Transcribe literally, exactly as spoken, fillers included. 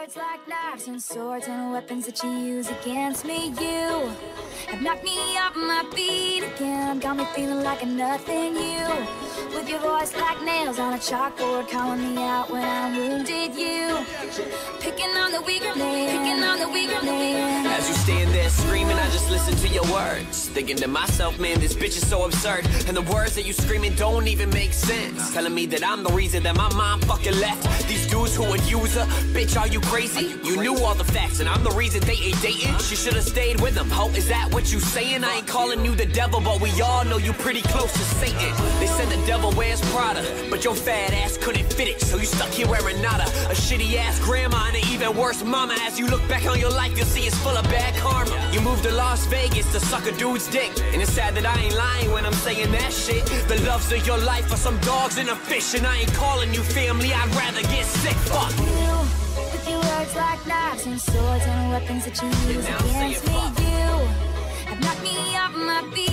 words like knives and swords and weapons that you use against me. You have knocked me off my feet again, got me feeling like a nothing. You, with your voice like nails on a chalkboard, calling me out when I'm wounded. You, picking on the weaker man, picking on the weaker man. As you stand there screaming, I just listen to your words, thinking to myself, man, this bitch is so absurd. And the words that you screaming don't even make sense, telling me that I'm the reason that my mom fucking left. These dudes who abuse her, bitch, are you crazy? Are you crazy? You knew all the facts, and I'm the reason they ain't dating. She should have stayed with them. Ho, is that what you saying? I ain't calling you the devil, but we all know you pretty close to Satan. They said the devil wears Prada, but your fat ass couldn't fit it, so you stuck here wearing nada. A shitty ass grandma and an even worse mama. As you look back on your life, you'll see it's full of bad karma. You moved to Las Vegas to suck a dude's dick, and it's sad that I ain't lying when I'm saying that shit. The loves of your life are some dogs and a fish, and I ain't calling you family, I'd rather get sick. Fuck you. With your words like knives and swords and weapons that you use against me, you have knocked me off my feet.